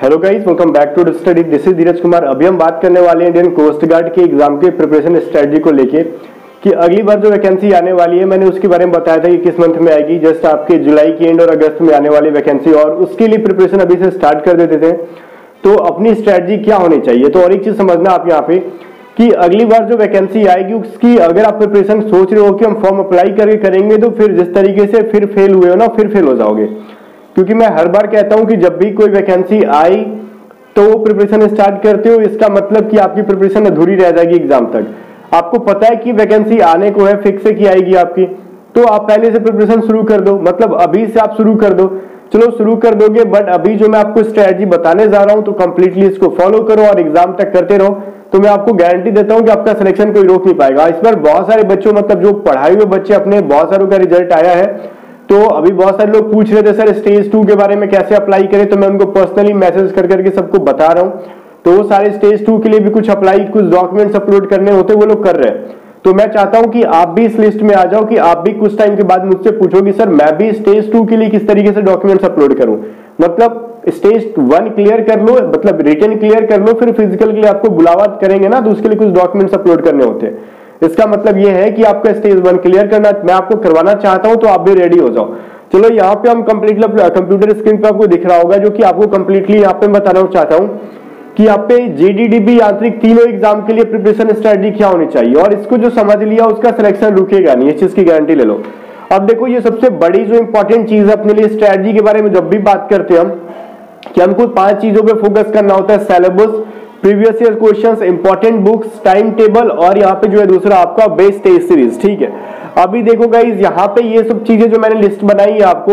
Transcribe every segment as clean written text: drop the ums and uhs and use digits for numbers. Hello guys, welcome back to study. This is Neeraj Kumar. अभी हम बात करने वाले हैं इंडियन कोस्ट गार्ड के एग्जाम के प्रिपरेशन स्ट्रेटजी को लेके कि अगली बार जो वैकेंसी आने वाली है, मैंने उसके बारे में बताया था कि किस मंथ में आएगी। जस्ट आपके जुलाई के एंड और अगस्त में आने वाली वैकेंसी, और उसके लिए प्रिपरेशन अभी से स्टार्ट कर देते थे। तो अपनी स्ट्रेटजी क्या होनी चाहिए, तो और एक चीज समझना आप यहाँ पे कि अगली बार जो वैकेंसी आएगी उसकी अगर आप प्रिपरेशन सोच रहे हो कि हम फॉर्म अप्लाई करके करेंगे, तो फिर जिस तरीके से फिर फेल हुए हो ना, फिर फेल हो जाओगे। क्योंकि मैं हर बार कहता हूँ कि जब भी कोई वैकेंसी आई तो वो प्रिपरेशन स्टार्ट करते हो, इसका मतलब कि आपकी प्रिपरेशन अधूरी रह जाएगी एग्जाम तक। आपको पता है कि वैकेंसी आने को है, फिक्स है कि आएगी आपकी, तो आप पहले से प्रिपरेशन शुरू कर दो, मतलब अभी से आप शुरू कर दो। चलो शुरू कर दोगे, बट अभी जो मैं आपको स्ट्रेटजी बताने जा रहा हूँ तो कंप्लीटली इसको फॉलो करो और एग्जाम तक करते रहो। तो मैं आपको गारंटी देता हूँ कि आपका सिलेक्शन कोई रोक नहीं पाएगा। इस बार बहुत सारे बच्चों, मतलब जो पढ़ाई हुए बच्चे अपने, बहुत सारों का रिजल्ट आया है। तो अभी बहुत सारे लोग पूछ रहे थे सर स्टेज 2 के बारे में कैसे अप्लाई करें, तो मैं उनको पर्सनली मैसेज कर करके सबको बता रहा हूँ। तो वो सारे स्टेज 2 के लिए भी कुछ अप्लाई, कुछ डॉक्यूमेंट्स अपलोड करने होते, वो लोग कर रहे हैं। तो मैं चाहता हूं कि आप भी इस लिस्ट में आ जाओ, कि आप भी कुछ टाइम के बाद मुझसे पूछोगे सर मैं भी स्टेज 2 के लिए किस तरीके से डॉक्यूमेंट्स अपलोड करूं। मतलब स्टेज 1 क्लियर कर लो, मतलब रिटन क्लियर कर लो, फिर फिजिकल के लिए आपको बुलावा करेंगे ना, तो उसके लिए कुछ डॉक्यूमेंट्स अपलोड करने होते हैं। इसका मतलब यह है कि आपका स्टेज 1 क्लियर करना मैं आपको करवाना चाहता हूं, तो आप भी रेडी हो जाओ। चलो यहाँ पे हम कंप्लीटली कंप्यूटर स्क्रीन पर आपको दिख रहा होगा, जो कि आपको कंप्लीटली यहाँ पे बताना चाहता हूँ कि यहाँ पे जीडीडीबी यांत्रिक तीनों एग्जाम के लिए प्रिपरेशन स्ट्रेटजी क्या होनी चाहिए, और इसको जो समझ लिया उसका सिलेक्शन रुकेगा नहीं, इस चीज की गारंटी ले लो। अब देखो, ये सबसे बड़ी जो इंपॉर्टेंट चीज है अपने लिए स्ट्रेटजी के बारे में, जब भी बात करते हैं हम कि हमको 5 चीजों पे फोकस करना होता है: syllabus, previous year questions, important books, time table, और यहाँ पे जो है दूसरा आपका बेस्ट टेस्ट सीरीज। ठीक है, अभी देखो गाइस यहाँ पे ये सब चीजें जो मैंने लिस्ट बनाई है आपको,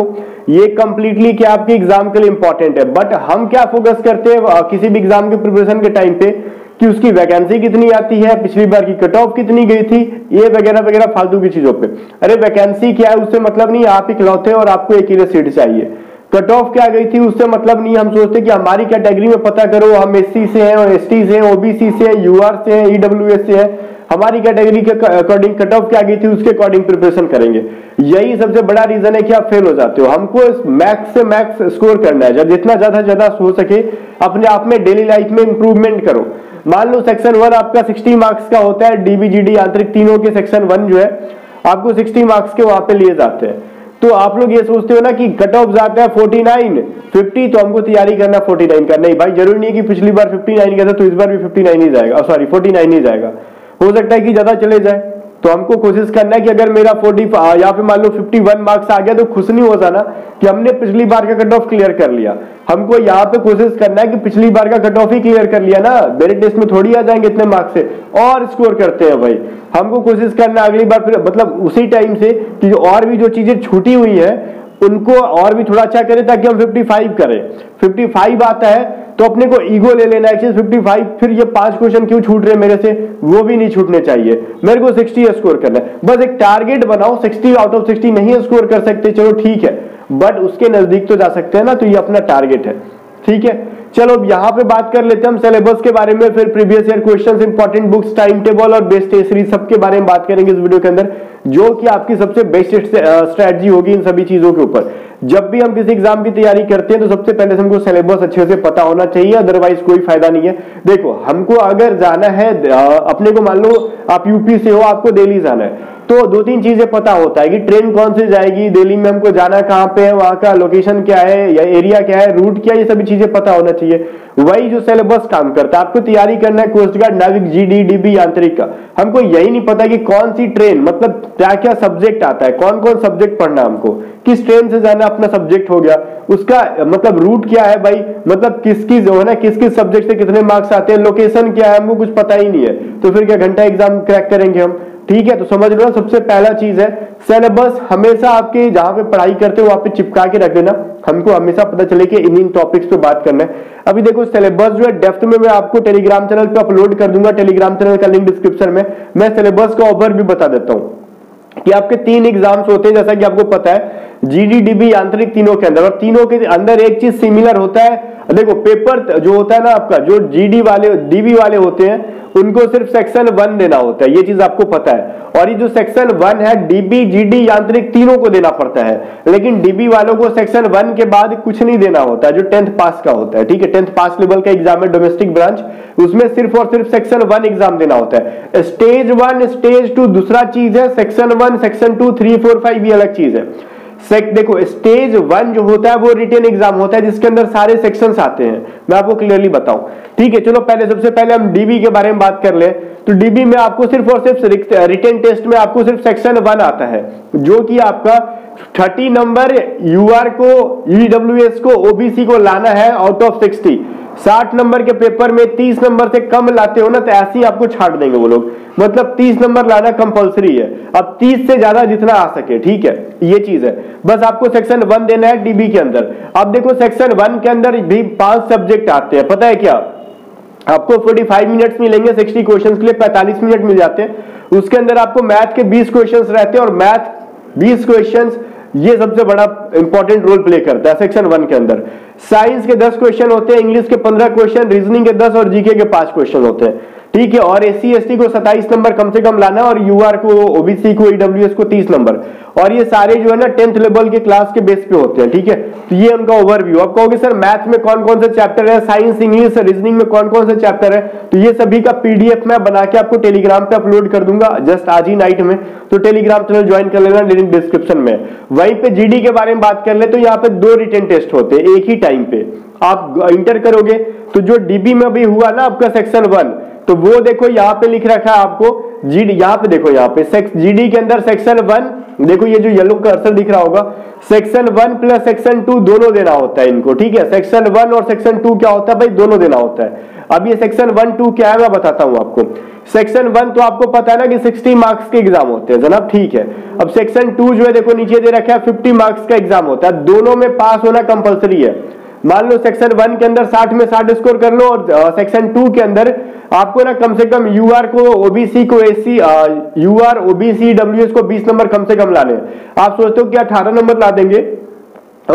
ये कंप्लीटली क्या आपके एग्जाम के लिए इंपॉर्टेंट है। बट हम क्या फोकस करते हैं किसी भी एग्जाम के प्रिपरेशन के टाइम पे कि उसकी वैकेंसी कितनी आती है, पिछली बार की कट ऑफ कितनी गई थी, ये वगैरह वगैरह फालतू की चीजों पे। अरे वैकेंसी क्या है उससे मतलब नहीं, आप इकलौते हो और आपको एक ही सीट चाहिए। कट ऑफ क्या गई थी उससे मतलब नहीं। हम सोचते कि हमारी कैटेगरी में पता करो, हम SC से हैं और ST से हैं, OBC से हैं, UR से हैं, EWS से हैं, हमारी कैटेगरी के अकॉर्डिंग कट ऑफ क्या गई थी उसके अकॉर्डिंग प्रिपरेशन करेंगे। यही सबसे बड़ा रीजन है कि आप फेल हो जाते हो। हमको मैक्स से मैक्स स्कोर करना है, जब जितना ज्यादा हो सके। अपने आप में डेली लाइफ में इंप्रूवमेंट करो। मान लो सेक्शन 1 आपका 60 मार्क्स का होता है, डीबी जीडी यांत्रिक तीनों के सेक्शन 1 जो है आपको 60 मार्क्स के वहां पे लिए जाते हैं। तो आप लोग ये सोचते हो ना कि कट ऑफ जाता है 49, 50, तो हमको तैयारी करना 49 का। नहीं भाई, जरूरी नहीं है कि पिछली बार 59 का था तो इस बार भी 59 ही जाएगा, सॉरी 49 ही जाएगा, हो सकता है कि ज्यादा चले जाए। तो हमको कोशिश करना है कि अगर मेरा 40 यहाँ पे मान लो 51 मार्क्स आ गया तो खुश नहीं हो जाना कि हमने पिछली बार का कट ऑफ क्लियर कर लिया। हमको यहाँ पे कोशिश करना है कि पिछली बार का कट ऑफ ही क्लियर कर लिया ना, मेरिट टेस्ट में थोड़ी आ जाएंगे इतने मार्क्स से, और स्कोर करते हैं भाई। हमको कोशिश करना है अगली बार फिर, मतलब उसी टाइम से, कि और भी जो चीजें छूटी हुई है उनको और भी थोड़ा अच्छा करें, ताकि हम 55 करें। 55 आता है तो अपने को ईगो ले लेना है 55, फिर ये 5 क्वेश्चन क्यों छूट रहे मेरे से, वो भी नहीं छूटने चाहिए। मेरे को 60 स्कोर करना है, बस एक टारगेट बनाओ। 60 आउट ऑफ 60 नहीं स्कोर कर सकते, चलो ठीक है, बट उसके नजदीक तो जा सकते हैं ना, तो ये अपना टारगेट है। ठीक है, चलो अब यहाँ पे बात कर लेते हैं हम सिलेबस के बारे में, फिर previous year questions, important books, time table और बेस्ट टेस्ट सीरीज, सबके बारे में बात करेंगे इस वीडियो के अंदर, जो कि आपकी सबसे बेस्ट स्ट्रेटजी होगी इन सभी चीजों के ऊपर। जब भी हम किसी एग्जाम की तैयारी करते हैं तो सबसे पहले हमको सिलेबस अच्छे से पता होना चाहिए, अदरवाइज कोई फायदा नहीं है। देखो, हमको अगर जाना है, अपने को मान लो आप यूपी से हो, आपको दिल्ली जाना है, तो 2-3 चीजें पता होता है कि ट्रेन कौन से जाएगी, दिल्ली में हमको जाना कहाँ पे है, वहां का लोकेशन क्या है, या एरिया क्या है, रूट क्या है, ये सभी चीजें पता होना चाहिए। वही जो सिलेबस काम करता है, आपको तैयारी करना है कोस्ट गार्ड, नाविक, जीडीडीबी यांत्रिक का, हमको यही नहीं पता कि कौन सी ट्रेन, मतलब क्या क्या सब्जेक्ट आता है, कौन कौन सब्जेक्ट पढ़ना हमको, किस ट्रेन से जाना अपना सब्जेक्ट हो गया, उसका मतलब रूट क्या है भाई, मतलब किसकी जो है ना, किस किस सब्जेक्ट से कितने मार्क्स आते हैं, लोकेशन क्या है, हमको कुछ पता ही नहीं है, तो फिर क्या घंटा एग्जाम क्रैक करेंगे हम। ठीक है, तो समझ लो सबसे पहला चीज है सिलेबस। हमेशा आपके जहां पे पढ़ाई करते हो वहां पे चिपका के रख देना, हमको हमेशा पता चले कि इन टॉपिक्स पे बात करना है। अभी देखो सिलेबस जो है डेप्थ में मैं आपको टेलीग्राम चैनल पे अपलोड कर दूंगा, टेलीग्राम चैनल का लिंक डिस्क्रिप्शन में। मैं सिलेबस का ओवर भी बता देता हूँ कि आपके 3 एग्जाम्स होते हैं, जैसा कि आपको पता है जीडीडीबी यांत्रिक तीनों के अंदर, और तीनों के अंदर एक चीज सिमिलर होता है। देखो पेपर जो होता है ना आपका, जो जीडी वाले डीबी वाले होते हैं उनको सिर्फ सेक्शन 1 देना होता है, ये चीज आपको पता है। और ये जो सेक्शन 1 है डीबी जीडी यांत्रिक तीनों को देना पड़ता है, लेकिन डीबी वालों को सेक्शन 1 के बाद कुछ नहीं देना होता है, जो 10th पास का होता है, ठीक है। 10th पास लेवल का एग्जाम है डोमेस्टिक ब्रांच, उसमें सिर्फ और सिर्फ सेक्शन 1 एग्जाम देना होता है। स्टेज 1 स्टेज 2 दूसरा चीज है, सेक्शन 1 सेक्शन 2 3 4 5 ये अलग चीज है। देखो स्टेज 1 जो होता है वो रिटेन एग्जाम होता है जिसके अंदर सारे सेक्शंस आते हैं, मैं आपको क्लियरली बताऊं, ठीक है। चलो पहले सबसे पहले हम डीबी के बारे में बात कर ले, तो डीबी में आपको सिर्फ और सिर्फ रिटेन टेस्ट में आपको सिर्फ सेक्शन 1 आता है, जो कि आपका 30 नंबर यूआर को ईडब्ल्यूएस को ओबीसी को लाना है आउट ऑफ 60। 60 नंबर के पेपर में 30 नंबर से कम लाते हो ना तो ऐसे ही आपको छाट देंगे वो लोग, मतलब 30 नंबर लाना कंपलसरी है। अब 30 से ज्यादा जितना आ सके, ठीक है, ये चीज है। बस आपको सेक्शन 1 देना है डीबी के अंदर। अब देखो सेक्शन 1 के अंदर भी 5 सब्जेक्ट आते हैं, पता है क्या, आपको 45 मिनट्स मिलेंगे 60 क्वेश्चंस के लिए, 45 मिनट मिल जाते हैं। उसके अंदर आपको मैथ के 20 क्वेश्चंस रहते हैं, और मैथ 20 क्वेश्चंस ये सबसे बड़ा इंपॉर्टेंट रोल प्ले करता है सेक्शन 1 के अंदर। साइंस के 10 क्वेश्चन होते हैं, इंग्लिश के 15 क्वेश्चन, रीजनिंग के 10 और जीके के 5 क्वेश्चन होते हैं, ठीक है। और एससी एसटी को 27 नंबर कम से कम लाना है, और यूआर को ओबीसी को ईडब्ल्यूएस को 30 नंबर, और ये सारे जो है ना 10th लेवल के क्लास के बेस पे होते हैं, ठीक है। तो ये उनका ओवरव्यू। आप कहोगे सर मैथ में कौन कौन से चैप्टर है, साइंस इंग्लिश रीजनिंग में कौन कौन से चैप्टर है, तो ये सभी का पीडीएफ मैं बना के आपको टेलीग्राम पे अपलोड कर दूंगा जस्ट आज ही नाइट में, तो टेलीग्राम चैनल ज्वाइन कर लेना, लिंक डिस्क्रिप्शन में। वहीं पे जीडी के बारे में बात कर ले तो यहाँ पे 2 रिटन टेस्ट होते हैं एक ही टाइम पे, आप इंटर करोगे। तो जो डीबी में भी हुआ ना आपका सेक्शन 1, तो वो देखो यहाँ पे लिख रखा है आपको जीडी, यहाँ पे देखो यहाँ पे जीडी के अंदर सेक्शन 1, देखो ये जो येलो कर्सर दिख रहा होगा, सेक्शन 1 प्लस सेक्शन 2 दोनों देना होता है इनको, ठीक है। सेक्शन 1 और सेक्शन 2 क्या होता है भाई, दोनों देना होता है। अब ये सेक्शन 1 2 क्या है मैं बताता हूँ आपको। सेक्शन 1 तो आपको पता है ना कि 60 मार्क्स के एग्जाम होते हैं जनाब, ठीक है। अब सेक्शन 2 जो है देखो नीचे दे रखा है 50 मार्क्स का एग्जाम होता है, दोनों में पास होना कंपलसरी है। मान लो सेक्शन 1 के अंदर 60 में 60 स्कोर कर लो, और सेक्शन 2 के अंदर आपको ना कम से कम यूआर को ओबीसी को एससी यूआर ओबीसी डब्ल्यूएस को 20 नंबर कम से कम लाने। आप सोचते हो कि 18 नंबर ला देंगे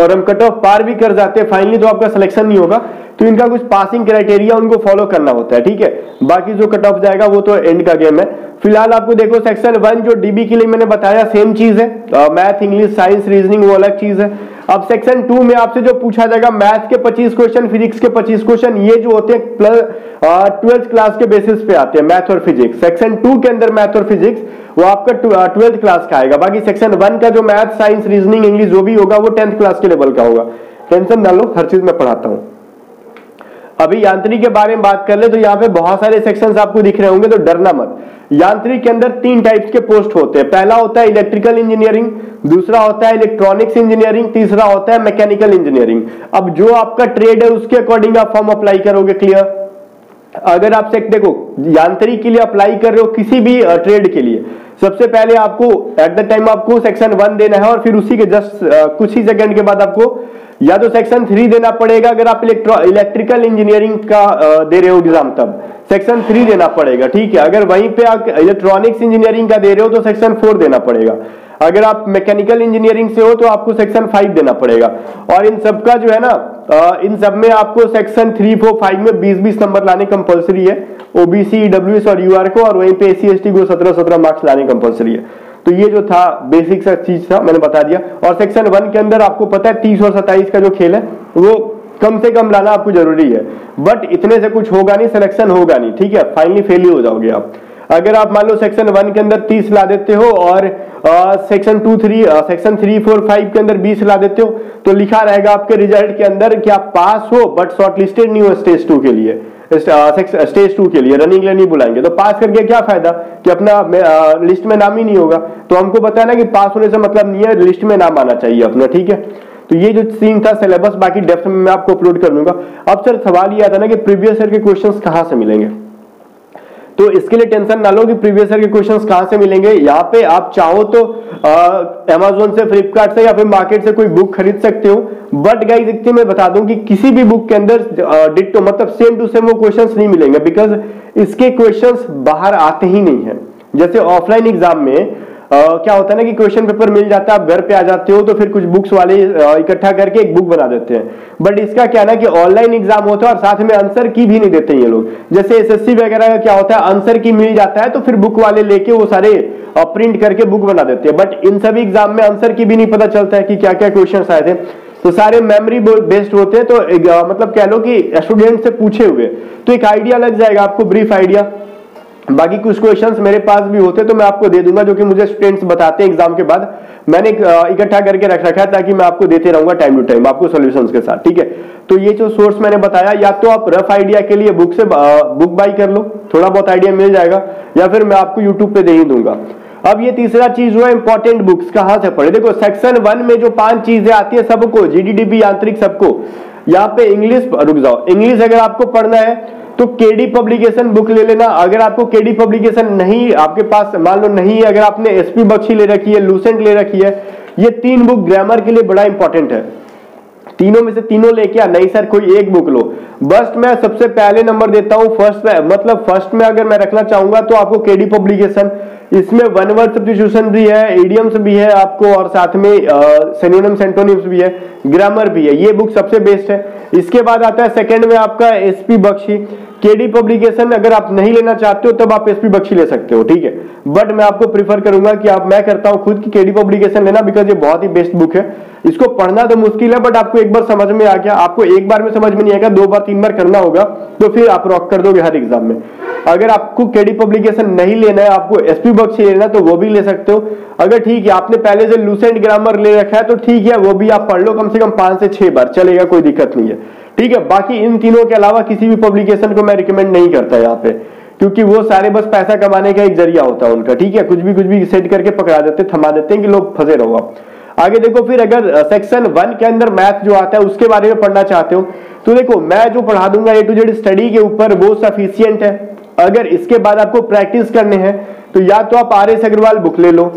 और हम कट ऑफ पार भी कर जाते हैं फाइनली, तो आपका सिलेक्शन नहीं होगा। तो इनका कुछ पासिंग क्राइटेरिया उनको फॉलो करना होता है, ठीक है। बाकी जो कट ऑफ जाएगा वो तो एंड का गेम है। फिलहाल आपको देखो सेक्शन 1 जो डीबी के लिए मैंने बताया सेम चीज है, मैथ इंग्लिश साइंस रीजनिंग वो अलग चीज है। अब सेक्शन 2 में आपसे जो पूछा जाएगा मैथ के 25 क्वेश्चन फिजिक्स के 25 क्वेश्चन, ये जो होते हैं प्लस 12th क्लास के बेसिस पे आते हैं मैथ और फिजिक्स। सेक्शन 2 के अंदर मैथ और फिजिक्स वो आपका 12th क्लास का आएगा, बाकी सेक्शन 1 का जो मैथ साइंस रीजनिंग इंग्लिश जो भी होगा वो 10th क्लास के लेवल का होगा। टेंशन ना लो, हर चीज मैं पढ़ाता हूँ। अभी यांत्रिक के बारे में बात कर ले तो यहाँ पे बहुत सारे सेक्शंस आपको दिख रहे होंगे, तो डरना मत। यांत्रिक के अंदर 3 टाइप्स के पोस्ट होते हैं, पहला होता है इलेक्ट्रिकल इंजीनियरिंग, दूसरा होता है इलेक्ट्रॉनिक्स इंजीनियरिंग, तीसरा होता है मैकेनिकल इंजीनियरिंग। अब जो आपका ट्रेड है उसके अकॉर्डिंग आप फॉर्म अप्लाई करोगे, क्लियर। अगर आप देखो यांत्रिक के लिए अप्लाई कर रहे हो किसी भी ट्रेड के लिए, सबसे पहले आपको एट द टाइम आपको सेक्शन 1 देना है, और फिर उसी के जस्ट कुछ ही सेकंड के बाद आपको या तो सेक्शन 3 देना पड़ेगा अगर आप इलेक्ट्रिकल इंजीनियरिंग का दे रहे हो एग्जाम, तब सेक्शन 3 देना पड़ेगा, ठीक है। अगर वहीं पे आप इलेक्ट्रॉनिक्स इंजीनियरिंग का दे रहे हो तो सेक्शन 4 देना पड़ेगा। अगर आप मैकेनिकल इंजीनियरिंग से हो तो आपको सेक्शन 5 देना पड़ेगा। और इन सब का जो है ना इन सब में आपको सेक्शन 3 4 5 में 20-20 नंबर लाने कंपलसरी है, ओबीसी ईडब्ल्यूएस और यूआर को, और वहीं पे एससी एसटी को 17-17 मार्क्स लाने कंपलसरी है। तो ये जो था बेसिक सा चीज था, मैंने बता दिया। और सेक्शन 1 के अंदर आपको पता है 30 और 27 का जो खेल है वो कम से कम लाना आपको जरूरी है, बट इतने से कुछ होगा नहीं, सिलेक्शन होगा नहीं, ठीक है, फाइनली फेल ही हो जाओगे आप। अगर आप मान लो सेक्शन 1 के अंदर 30 ला देते हो और सेक्शन 3 4 5 के अंदर 20 ला देते हो, तो लिखा रहेगा आपके रिजल्ट के अंदर कि आप पास हो बट शॉर्टलिस्टेड नहीं हो स्टेज 2 के लिए। स्टेज 2 के लिए रनिंग लेनी बुलाएंगे, तो पास करके क्या फायदा कि अपना लिस्ट में नाम ही नहीं होगा। तो हमको पता है ना कि पास होने से मतलब नहीं है, लिस्ट में नाम आना चाहिए अपना, ठीक है। तो ये जो सीन था सिलेबस, बाकी डेप्थ में मैं आपको अपलोड कर दूंगा। अब सर सवाल ये आता ना कि प्रीवियस ईयर के क्वेश्चंस कहाँ से मिलेंगे, तो इसके लिए टेंशन ना लो कि प्रीवियस ईयर के क्वेश्चंस कहाँ से मिलेंगे। यहाँ पे आप चाहो तो अमेजोन से फ्लिपकार्ट से या फिर मार्केट से कोई बुक खरीद सकते हो, बट गाइस इतनी मैं बता दूं कि किसी भी बुक के अंदर डिट्टो मतलब सेम टू सेम वो क्वेश्चंस नहीं मिलेंगे, बिकॉज इसके क्वेश्चंस बाहर आते ही नहीं है। जैसे ऑफलाइन एग्जाम में क्या होता है ना कि क्वेश्चन पेपर मिल जाता है, आप घर पे आ जाते हो तो फिर कुछ बुक्स वाले इकट्ठा करके एक बुक बना देते हैं। बट इसका क्या ना कि ऑनलाइन एग्जाम होता है और साथ में आंसर की भी नहीं देते ये लोग। जैसे एसएससी वगैरह का क्या होता है, आंसर की मिल जाता है तो फिर बुक वाले लेके वो सारे प्रिंट करके बुक बना देते हैं। बट इन सभी एग्जाम में आंसर की भी नहीं पता चलता है कि क्या क्या क्वेश्चन आए थे, तो सारे मेमोरी बेस्ड होते हैं। तो मतलब कह लो कि स्टूडेंट से पूछे हुए तो एक आइडिया लग जाएगा आपको, ब्रीफ आइडिया। बाकी कुछ क्वेश्चंस मेरे पास भी होते तो मैं आपको दे दूंगा, जो कि मुझे स्टूडेंट्स बताते हैं एग्जाम के बाद, मैंने इकट्ठा करके रख रखा है ताकि मैं आपको देते रहूंगा टाइम टू टाइम आपको सॉल्यूशंस के साथ। ठीक है, तो ये जो सोर्स मैंने बताया, या तो आप रफ आइडिया के लिए बुक से बुक बाई कर लो, थोड़ा बहुत आइडिया मिल जाएगा, या फिर मैं आपको यूट्यूब पे दे ही दूंगा। अब ये तीसरा चीज हुआ इंपॉर्टेंट बुक्स कहां से पढ़े। देखो सेक्शन 1 में जो 5 चीजें आती है सबको, जीडीडीबी यांत्रिक सबको, यहाँ पे इंग्लिश रुक जाओ, इंग्लिश अगर आपको पढ़ना है तो केडी पब्लिकेशन बुक ले लेना। अगर आपको केडी पब्लिकेशन नहीं, आपके पास मान लो नहीं है, अगर आपने एसपी बख्शी ले रखी है, लूसेंट ले रखी है, ये 3 बुक ग्रामर के लिए बड़ा इंपॉर्टेंट है। तीनों में से तीनों लेके आ, नहीं सर कोई एक बुक लो। बस मैं सबसे पहले नंबर देता हूं फर्स्ट, मतलब फर्स्ट में अगर मैं रखना चाहूंगा तो आपको केडी पब्लिकेशन। इसमें वन वर्ड सब्स्टिट्यूशन भी है, इडियम्स भी है आपको, और साथ में सिनोनिम्स एंटोनिम्स भी है, ग्रामर भी है, ये बुक सबसे बेस्ट है। इसके बाद आता है सेकंड में आपका एसपी बख्शी। केडी पब्लिकेशन अगर आप नहीं लेना चाहते हो तब आप एसपी बख्शी ले सकते हो, ठीक है, बट मैं आपको प्रीफर करूंगा कि आप, मैं करता हूं खुद की केडी पब्लिकेशन लेना, बिकॉज ये बहुत ही बेस्ट बुक है। इसको पढ़ना तो मुश्किल है बट आपको एक बार समझ में आ गया, आपको एक बार में समझ में नहीं आएगा, 2 बार 3 बार करना होगा तो फिर आप रॉक कर दोगे हर एग्जाम में। अगर आपको केडी पब्लिकेशन नहीं लेना है, आपको एसपी बख्शी लेना तो वो भी ले सकते हो। अगर ठीक है आपने पहले से लूसेंट ग्रामर ले रखा है तो ठीक है, वो भी आप पढ़ लो, कम से कम 5 से 6 बार चलेगा, कोई दिक्कत नहीं है, ठीक है। बाकी इन तीनों के अलावा किसी भी पब्लिकेशन को मैं रिकमेंड नहीं करता यहाँ पे, क्योंकि वो सारे बस पैसा कमाने का एक जरिया होता है उनका, ठीक है, कुछ भी सेट करके पकड़ा देते, थमा देते हैं कि लोग फंसे रहो आप। आगे देखो, फिर अगर सेक्शन 1 के अंदर मैथ जो आता है उसके बारे में पढ़ना चाहते हो तो देखो मैं जो पढ़ा दूंगा a2z स्टडी के ऊपर वो सफिशियंट है। अगर इसके बाद आपको प्रैक्टिस करने हैं तो या तो आप आरएस अग्रवाल बुक ले लो,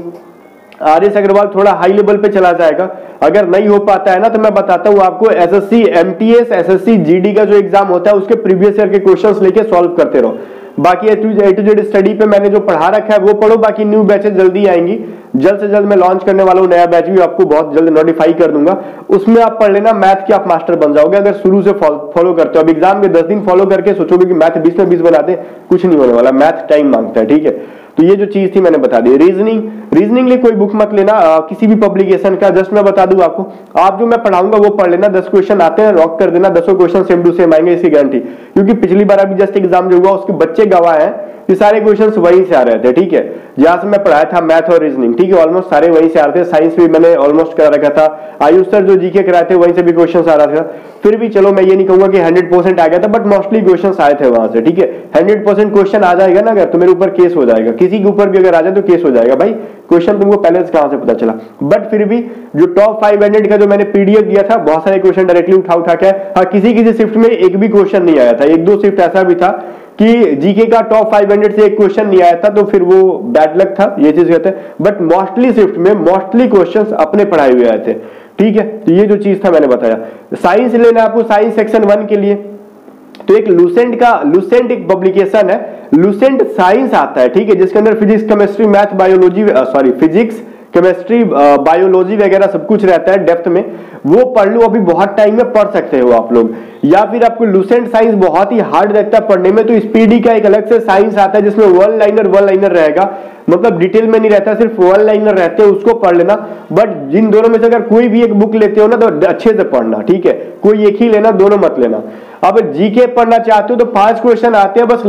आरएस अग्रवाल थोड़ा हाई लेवल पे चला जाएगा। अगर नहीं हो पाता है ना तो मैं बताता हूँ आपको, एसएससी एमटीएस, एसएससी जीडी का जो एग्जाम होता है उसके प्रीवियस ईयर के क्वेश्चंस लेके सॉल्व करते रहो। बाकी a2z स्टडी पे मैंने जो पढ़ा रखा है वो पढ़ो। बाकी न्यू बैचेस जल्दी आएंगी, जल्द से जल्द मैं लॉन्च करने वाला हूँ नया बैच भी, आपको बहुत जल्द नोटिफाई कर दूंगा। उसमें आप पढ़ लेना, मैथ के आप मास्टर बन जाओगे अगर शुरू से फॉलो करते हो। अब एग्जाम के 10 दिन फॉलो करके सोचोगे कि मैथ 20 में 20 बना दे, कुछ नहीं होने वाला, मैथ टाइम मांगता है, ठीक है। तो ये जो चीज थी मैंने बता दी। रीजनिंग लिए कोई बुक मत लेना किसी भी पब्लिकेशन का। जस्ट मैं बता दूं आपको, आप जो मैं पढ़ाऊंगा वो पढ़ लेना, 10 क्वेश्चन आते हैं रॉक कर देना, 10 क्वेश्चन सेम टू सेम आएंगे, इसकी गारंटी, क्योंकि पिछली बार अभी जस्ट एग्जाम जो हुआ उसके बच्चे गवाह हैं कि सारे क्वेश्चंस वहीं से आ रहे थे, ठीक है, जहां से मैं पढ़ाया था मैथ और रीजनिंग, ठीक है, ऑलमोस्ट सारे वहीं से आ रहे थे। साइंस भी मैंने ऑलमोस्ट करा रखा था, आयुष सर जो जीके कराए थे वहीं से भी क्वेश्चंस आ रहा था। फिर भी चलो मैं ये नहीं कहूंगा कि 100% आ गया था, बट मोस्टली क्वेश्चंस आए थे वहां से, ठीक है। 100% क्वेश्चन आ जाएगा ना अगर, तो मेरे ऊपर केस हो जाएगा, किसी के ऊपर भी अगर आ जाए तो केस हो जाएगा, भाई क्वेश्चन तुमको पहले से कहां से पता चला। बट फिर भी जो टॉप 500 का जो मैंने पीडीएफ दिया था, बहुत सारे क्वेश्चन डायरेक्टली उठा के, हाँ किसी शिफ्ट में एक भी क्वेश्चन नहीं आया था। 1-2 शिफ्ट ऐसा भी था कि जीके का टॉप 500 से एक क्वेश्चन नहीं आया था, तो फिर वो बैड लक था, ये चीज कहते हैं। बट मोस्टली शिफ्ट में मोस्टली क्वेश्चंस अपने पढ़ाए हुए आए थे, ठीक है। तो ये जो चीज था मैंने बताया। साइंस लेना आपको साइंस सेक्शन 1 के लिए तो एक लूसेंट का, लूसेंट एक पब्लिकेशन है, लूसेंट साइंस आता है, ठीक है, जिसके अंदर physics chemistry math biology, sorry physics chemistry biology वगैरह सब कुछ रहता है डेप्थ में, वो पढ़ लो, अभी बहुत टाइम में पढ़ सकते हो आप लोग। या फिर आपको लूसेंट साइंस बहुत ही हार्ड लगता है पढ़ने में तो स्पीडी का एक अलग से साइंस आता है जिसमें वन लाइनर रहेगा, मतलब डिटेल में नहीं रहता, सिर्फ वन लाइनर रहते हैं, उसको पढ़ लेना। बट जिन दोनों में से अगर कोई भी एक बुक लेते हो ना तो अच्छे से पढ़ना, ठीक है, कोई एक ही लेना, दोनों मत लेना। अब जीके पढ़ना चाहते हो तो 5 क्वेश्चन आते हैं बस,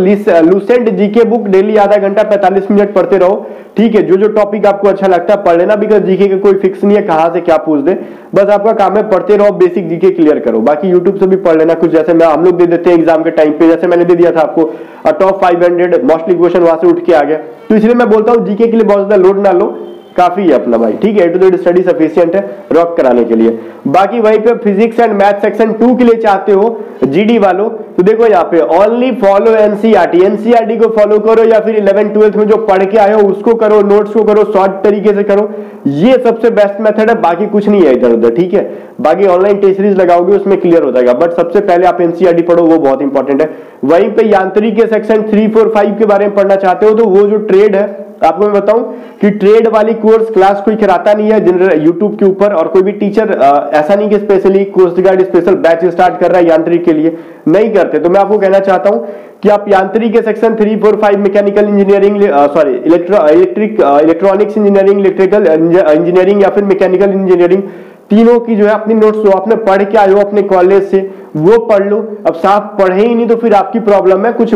लूसेंट जीके बुक डेली आधा घंटा 45 मिनट पढ़ते रहो, ठीक है। जो टॉपिक आपको अच्छा लगता है पढ़ लेना, बिकॉज जीके का कोई फिक्स नहीं है कहां से क्या पूछ दे, बस आपका काम है पढ़ते रहो, बेसिक जीके क्लियर करो। बाकी यूट्यूब से भी पढ़ लेना कुछ, जैसे मैं हम लोग दे देते हैं एग्जाम के टाइम पे, जैसे मैंने दे दिया था आपको टॉप 500 मोस्टली क्वेश्चन वहां से उठ के आ गया। तो इसलिए मैं बोलता हूँ जीके के लिए बहुत ज्यादा लोड ना लो, काफी है अपना भाई, ठीक है, a2z स्टडी सफिशिएंट है रॉक कराने के लिए। बाकी वहीं पे फिजिक्स एंड मैथ सेक्शन 2 के लिए चाहते हो जीडी वालों तो देखो यहाँ पे ओनली फॉलो एनसीईआरटी, एनसीईआरटी को फॉलो करो, या फिर 11-12 में जो पढ़ के आए हो उसको करो, नोट्स को करो, शॉर्ट तरीके से करो, ये सबसे बेस्ट मेथड है। बाकी कुछ नहीं है इधर उधर, ठीक है। बाकी ऑनलाइन टेस्ट सीरीज लगाओगे उसमें क्लियर हो जाएगा, बट सबसे पहले आप एनसीईआरटी पढ़ो, वो बहुत इंपॉर्टेंट है। वहीं पे यांत्रिक के सेक्शन 3, 4, 5 के बारे में पढ़ना चाहते हो तो वो जो ट्रेड है तो आपको मैं बताऊं कि ट्रेड वाली कोर्स क्लास कोई कराता नहीं है जनरल यूट्यूब के ऊपर, और कोई भी टीचर ऐसा नहीं कि specially coast guard special batch start कर रहा है यांत्रिक के लिए, नहीं करते। तो मैं आपको कहना चाहता हूं कि आप यांत्रिक के section 3, 4, 5 mechanical engineering sorry electronics engineering, electrical engineering या फिर मैकेनिकल इंजीनियरिंग, तीनों की जो है अपनी नोट्स जो आपने पढ़ के आए हो अपने कॉलेज से वो पढ़ लो। अब साफ पढ़े ही नहीं तो फिर आपकी प्रॉब्लम है, कुछ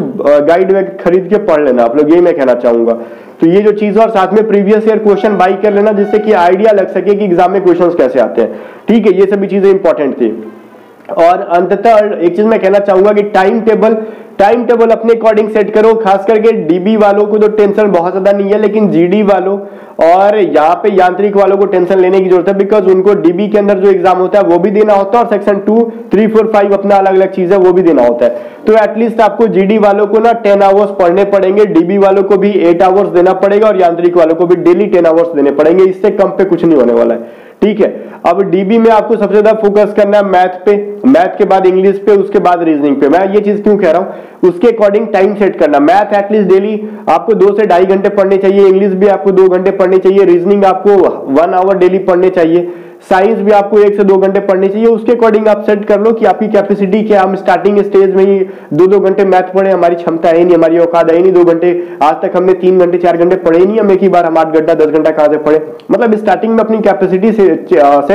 गाइड वाइड खरीद के पढ़ लेना आप लोग, यही मैं कहना चाहूंगा। तो ये जो चीज है, और साथ में प्रीवियस ईयर क्वेश्चन बाई कर लेना जिससे कि आइडिया लग सके कि एग्जाम में क्वेश्चंस कैसे आते हैं, ठीक है। ये सभी चीजें इंपॉर्टेंट थी। और अंततः एक चीज मैं कहना चाहूंगा कि टाइम टेबल अपने अकॉर्डिंग सेट करो, खास करके डीबी वालों को तो टेंशन बहुत ज्यादा नहीं है, लेकिन जीडी वालों और यहाँ पे यांत्रिक वालों को टेंशन लेने की जरूरत है, बिकॉज उनको डीबी के अंदर जो एग्जाम होता है वो भी देना होता है और सेक्शन 2, 3, 4, 5 अपना अलग अलग चीज है वो भी देना होता है। तो एटलीस्ट आपको जीडी वालों को ना 10 आवर्स पढ़ने पड़ेंगे, डीबी वालों को भी 8 आवर्स देना पड़ेगा और यांत्रिक वालों को भी डेली 10 आवर्स देने पड़ेंगे, इससे कम पे कुछ नहीं होने वाला है, ठीक है। अब डीबी में आपको सबसे ज्यादा फोकस करना है मैथ पे, मैथ के बाद इंग्लिश पे, उसके बाद रीजनिंग पे। मैं ये चीज क्यों कह रहा हूं, उसके अकॉर्डिंग टाइम सेट करना। मैथ एटलीस्ट डेली आपको 2 से 2.5 घंटे पढ़ने चाहिए, इंग्लिश भी आपको 2 घंटे पढ़ने चाहिए, रीजनिंग आपको 1 आवर डेली पढ़ने चाहिए, साइंस भी आपको 1 से 2 घंटे पढ़ने चाहिए। उसके अकॉर्डिंग आप सेट कर लो कि आपकी कैपेसिटी क्या, हम स्टार्टिंग स्टेज में ही 2-2 घंटे मैथ पढ़े, हमारी क्षमता है नहीं, हमारी औकात है नहीं 2 घंटे, आज तक हमने 3 घंटे 4 घंटे पढ़े नहीं, हम एक ही बार हम 8 घंटा 10 घंटा कहाँ से पढ़े, मतलब स्टार्टिंग में अपनी कैपेसिटी से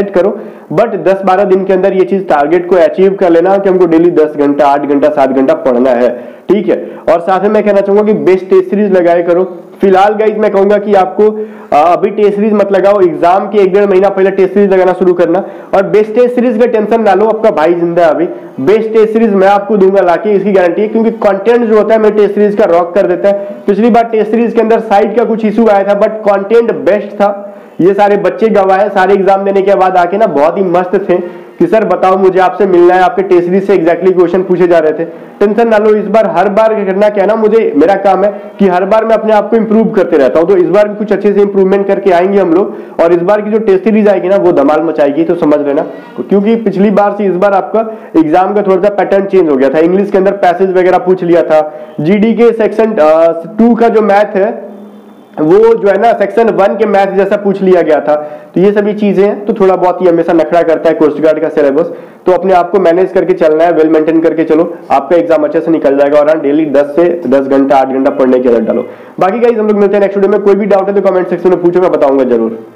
सेट करो। बट 10-12 दिन के अंदर ये चीज टारगेट को अचीव कर लेना कि हमको डेली 10 घंटा 8 घंटा 7 घंटा पढ़ना है, ठीक है। और साथ में मैं कहना चाहूंगा कि बेस्ट टेस्ट सीरीज लगाया करो। फिलहाल गाइस मैं कहूंगा कि आपको अभी टेस्ट सीरीज मत लगाओ, एग्जाम के 1-1.5 महीना पहले टेस्ट सीरीज लगाना शुरू करना। और बेस्ट टेस्ट सीरीज का टेंशन ना लो, आपका भाई जिंदा है, अभी बेस्ट टेस्ट सीरीज मैं आपको दूंगा लाके, इसकी गारंटी है, क्योंकि कंटेंट जो होता है मैं टेस्ट सीरीज का रॉक कर देता है। पिछली बार टेस्ट सीरीज के अंदर साइट का कुछ इशू आया था, बट कंटेंट बेस्ट था, ये सारे बच्चे गवाए, सारे एग्जाम देने के बाद आके ना बहुत ही मस्त थे कि सर बताओ मुझे आपसे मिलना है, आपके टेस्ट सीरीज से एग्जैक्टली क्वेश्चन पूछे जा रहे थे। टेंशन ना लो, इस बार हर बार करना क्या ना, मुझे मेरा काम है कि हर बार मैं अपने आप को इंप्रूव करते रहता हूं, तो इस बार भी कुछ अच्छे से इंप्रूवमेंट करके आएंगे हम लोग, और इस बार की जो टेस्ट सीरीज आएगी ना वो धमाल मचाएगी, तो समझ लेना। क्योंकि पिछली बार से इस बार आपका एग्जाम का थोड़ा सा पैटर्न चेंज हो गया था, इंग्लिश के अंदर पैसेज वगैरह पूछ लिया था, जीडी के सेक्शन 2 का जो मैथ है वो जो है ना सेक्शन 1 के मैथ जैसा पूछ लिया गया था। तो ये सभी चीजें हैं, तो थोड़ा बहुत ही हमेशा नखड़ा करता है कोस्ट गार्ड का सिलेबस, तो अपने आप को मैनेज करके चलना है, वेल मेंटेन करके चलो, आपका एग्जाम अच्छे से निकल जाएगा। और डेली 10 से 10 घंटा 8 घंटा पढ़ने की आदत डालो। बाकी गाइस हम लोग मिलते हैं नेक्स्ट वीडियो में, कोई भी डाउट है तो कमेंट सेक्शन में पूछो, मैं बताऊंगा जरूर।